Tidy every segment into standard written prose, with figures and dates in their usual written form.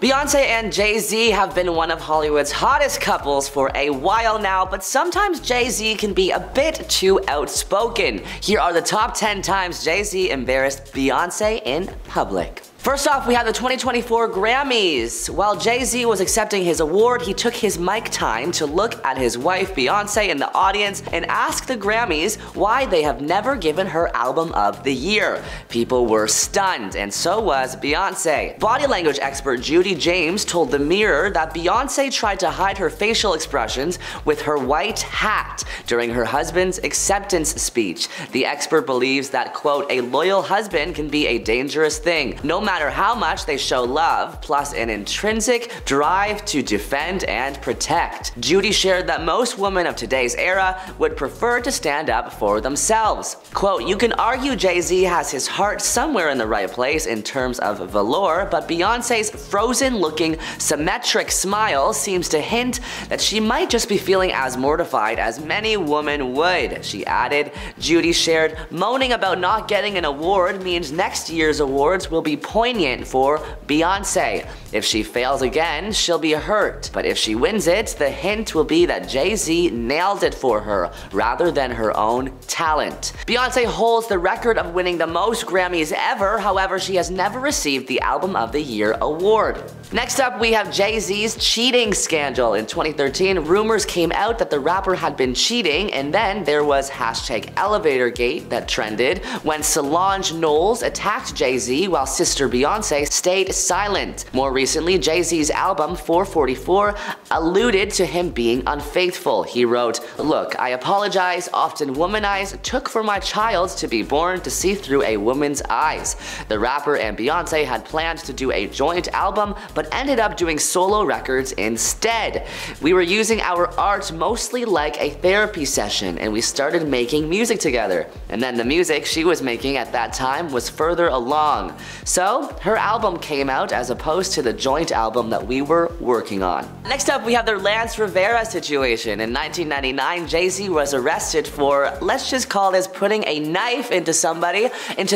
Beyonce and Jay-Z have been one of Hollywood's hottest couples for a while now, but sometimes Jay-Z can be a bit too outspoken. Here are the top 10 times Jay-Z embarrassed Beyonce in public. First off, we have the 2024 Grammys. While Jay-Z was accepting his award, he took his mic time to look at his wife Beyonce in the audience and ask the Grammys why they have never given her Album of the Year. People were stunned, and so was Beyonce. Body language expert Judy James told The Mirror that Beyonce tried to hide her facial expressions with her white hat during her husband's acceptance speech. The expert believes that, quote, a loyal husband can be a dangerous thing, no matter how much they show love, plus an intrinsic drive to defend and protect. Judy shared that most women of today's era would prefer to stand up for themselves. Quote, you can argue Jay-Z has his heart somewhere in the right place in terms of velour, but Beyonce's frozen-looking, symmetric smile seems to hint that she might just be feeling as mortified as many women would, she added. Judy shared, moaning about not getting an award means next year's awards will be poignant for Beyonce. If she fails again, she'll be hurt. But if she wins it, the hint will be that Jay-Z nailed it for her rather than her own talent. Beyonce holds the record of winning the most Grammys ever, however, she has never received the Album of the Year award. Next up, we have Jay-Z's cheating scandal. In 2013, rumors came out that the rapper had been cheating, and then there was #ElevatorGate that trended when Solange Knowles attacked Jay-Z while sister Beyonce stayed silent. More recently, Jay-Z's album 444 alluded to him being unfaithful. He wrote, look, I apologize, often womanized, took for my child to be born to see through a woman's eyes. The rapper and Beyonce had planned to do a joint album, but ended up doing solo records instead. We were using our art mostly like a therapy session, and we started making music together. And then the music she was making at that time was further along. So, her album came out as opposed to the joint album that we were working on. Next up, we have the Lance Rivera situation. In 1999, Jay-Z was arrested for, let's just call this putting a knife into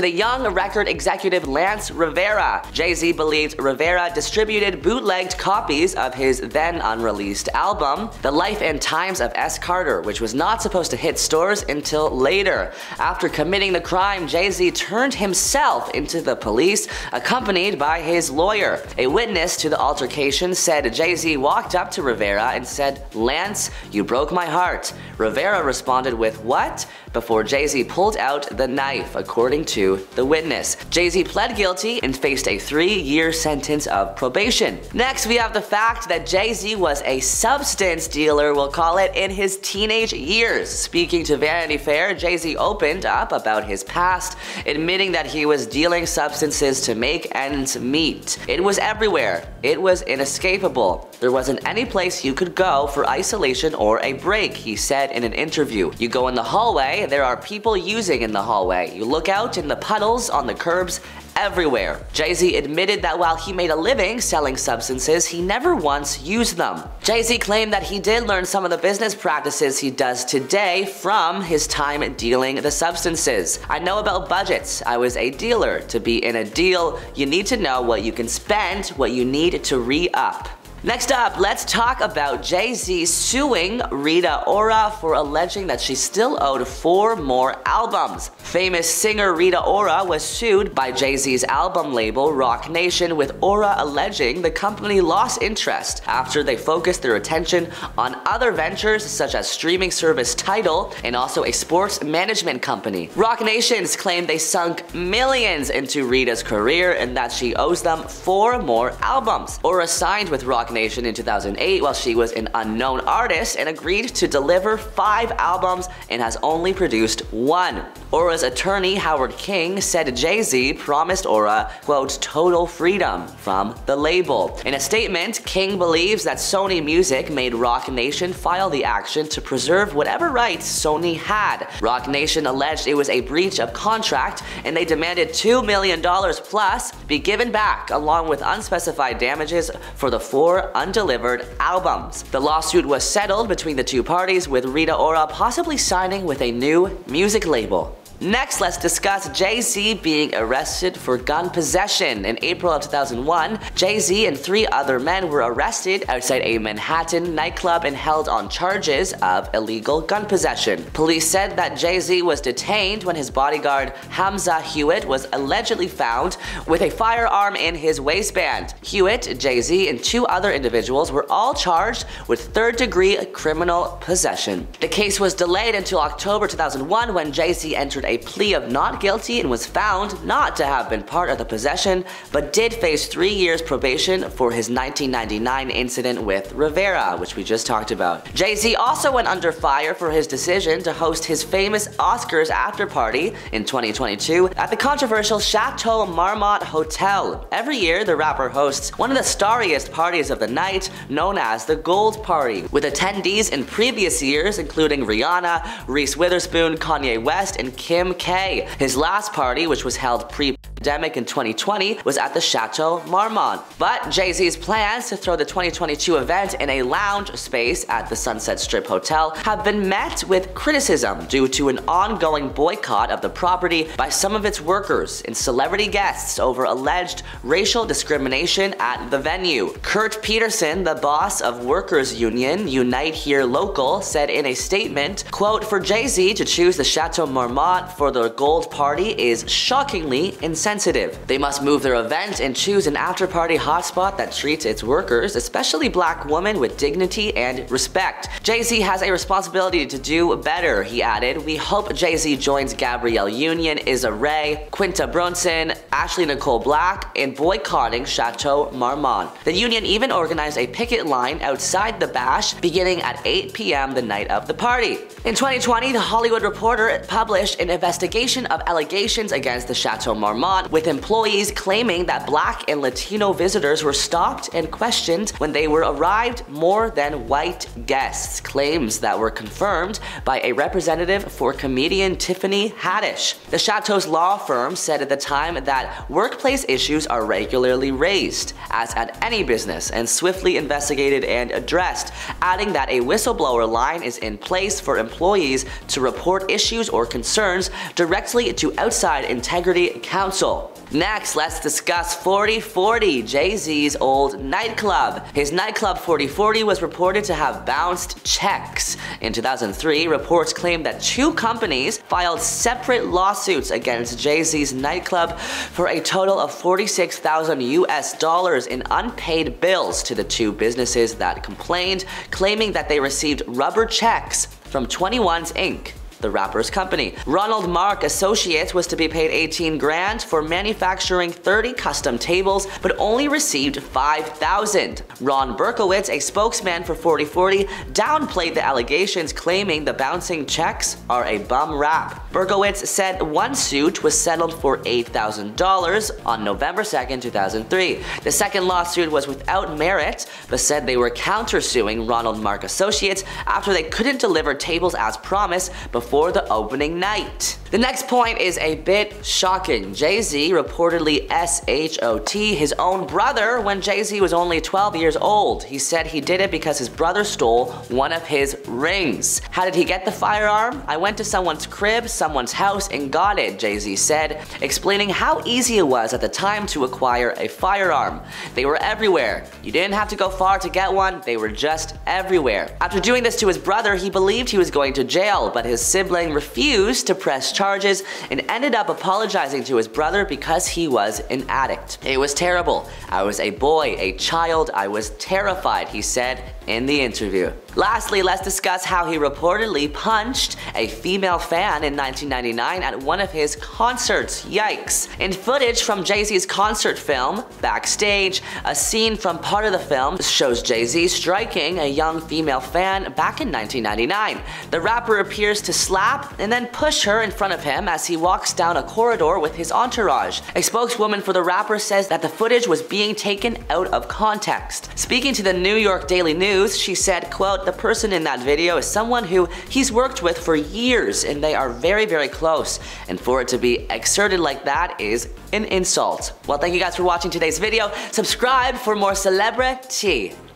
the young record executive Lance Rivera. Jay-Z believed Rivera distributed bootlegged copies of his then unreleased album, The Life and Times of S. Carter, which was not supposed to hit stores until later. After committing the crime, Jay-Z turned himself into the police, accompanied by his lawyer. A witness to the altercation said Jay-Z walked up to Rivera and said, Lance, you broke my heart. Rivera responded with, what? Before Jay-Z pulled out the knife, according to the witness. Jay-Z pled guilty and faced a 3-year sentence of probation. Next, we have the fact that Jay-Z was a substance dealer, we'll call it, in his teenage years. Speaking to Vanity Fair, Jay-Z opened up about his past, admitting that he was dealing substances to make ends meet. It was everywhere. It was inescapable. There wasn't any place you could go for isolation or a break, he said in an interview. You go in the hallway, there are people using in the hallway. You look out in the puddles, on the curbs, everywhere. Jay-Z admitted that while he made a living selling substances, he never once used them. Jay-Z claimed that he did learn some of the business practices he does today from his time dealing the substances. I know about budgets. I was a dealer. To be in a deal, you need to know what you can spend, what you need to re-up. Next up, let's talk about Jay-Z suing Rita Ora for alleging that she still owed 4 more albums. Famous singer Rita Ora was sued by Jay-Z's album label Roc Nation, with Ora alleging the company lost interest after they focused their attention on other ventures such as streaming service Tidal and also a sports management company. Roc Nation's claim they sunk millions into Rita's career and that she owes them 4 more albums. Ora signed with Roc Nation in 2008 while she was an unknown artist and agreed to deliver 5 albums and has only produced 1. Ora's attorney Howard King said Jay-Z promised Ora, quote, total freedom from the label. In a statement, King believes that Sony Music made Roc Nation file the action to preserve whatever rights Sony had. Roc Nation alleged it was a breach of contract and they demanded $2 million plus be given back along with unspecified damages for the 4 undelivered albums. The lawsuit was settled between the two parties, with Rita Ora possibly signing with a new music label. Next, let's discuss Jay-Z being arrested for gun possession. In April of 2001, Jay-Z and three other men were arrested outside a Manhattan nightclub and held on charges of illegal gun possession. Police said that Jay-Z was detained when his bodyguard Hamza Hewitt was allegedly found with a firearm in his waistband. Hewitt, Jay-Z, and two other individuals were all charged with third-degree criminal possession. The case was delayed until October 2001 when Jay-Z entered a plea of not guilty and was found not to have been part of the possession, but did face 3 years probation for his 1999 incident with Rivera, which we just talked about. Jay-Z also went under fire for his decision to host his famous Oscars after party in 2022 at the controversial Chateau Marmont Hotel. Every year, the rapper hosts one of the starriest parties of the night, known as the Gold Party, with attendees in previous years including Rihanna, Reese Witherspoon, Kanye West, and Kim K. His last party, which was held pre-pandemic in 2020, was at the Chateau Marmont. But Jay-Z's plans to throw the 2022 event in a lounge space at the Sunset Strip Hotel have been met with criticism due to an ongoing boycott of the property by some of its workers and celebrity guests over alleged racial discrimination at the venue. Kurt Peterson, the boss of workers' union Unite Here Local, said in a statement, quote, "For Jay-Z to choose the Chateau Marmont for their Gold Party is shockingly insensitive. They must move their event and choose an after-party hotspot that treats its workers, especially black women, with dignity and respect. Jay-Z has a responsibility to do better," he added. "We hope Jay-Z joins Gabrielle Union, Issa Rae, Quinta Brunson, Ashley Nicole Black in boycotting Chateau Marmont." The union even organized a picket line outside the bash beginning at 8 p.m. the night of the party. In 2020, The Hollywood Reporter published an investigation of allegations against the Chateau Marmont, with employees claiming that black and Latino visitors were stopped and questioned when they were arrived more than white guests, claims that were confirmed by a representative for comedian Tiffany Haddish. The Chateau's law firm said at the time that workplace issues are regularly raised, as at any business, and swiftly investigated and addressed, adding that a whistleblower line is in place for employees to report issues or concerns directly to Outside Integrity Council. Next, let's discuss 40/40, Jay-Z's old nightclub. His nightclub 40/40 was reported to have bounced checks. In 2003, reports claimed that two companies filed separate lawsuits against Jay-Z's nightclub for a total of $46,000 in unpaid bills to the two businesses that complained, claiming that they received rubber checks from 21's Inc., the rapper's company. Ronald Mark Associates was to be paid $18,000 for manufacturing 30 custom tables, but only received $5,000. Ron Berkowitz, a spokesman for 40/40, downplayed the allegations, claiming the bouncing checks are a bum rap. Berkowitz said one suit was settled for $8,000 on November 2nd, 2003. The second lawsuit was without merit, but said they were countersuing Ronald Mark Associates after they couldn't deliver tables as promised before the opening night. The next point is a bit shocking. Jay-Z reportedly S-H-O-T his own brother when Jay-Z was only 12 years old. He said he did it because his brother stole one of his rings. "How did he get the firearm? I went to someone's crib, someone's house, and got it," Jay-Z said, explaining how easy it was at the time to acquire a firearm. "They were everywhere. You didn't have to go far to get one. They were just everywhere." After doing this to his brother, he believed he was going to jail, but his sibling refused to press charges and ended up apologizing to his brother because he was an addict. "It was terrible. I was a boy, a child. I was terrified," he said in the interview. Lastly, let's discuss how he reportedly punched a female fan in 1999 at one of his concerts. Yikes. In footage from Jay-Z's concert film, Backstage, a scene from part of the film shows Jay-Z striking a young female fan back in 1999. The rapper appears to slap and then push her in front of him as he walks down a corridor with his entourage. A spokeswoman for the rapper says that the footage was being taken out of context. Speaking to the New York Daily News, she said, quote, "The person in that video is someone who he's worked with for years and they are very, very close. And for it to be exerted like that is an insult." Well, thank you guys for watching today's video. Subscribe for more celebrity.